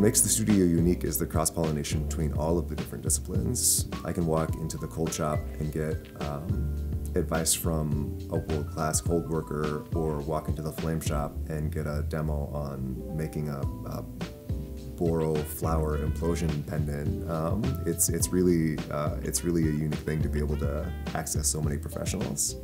makes The Studio unique is the cross-pollination between all of the different disciplines. I can walk into the cold shop and get advice from a world-class cold worker, or walk into the flame shop and get a demo on making a boral flower implosion pendant. It's really a unique thing to be able to access so many professionals.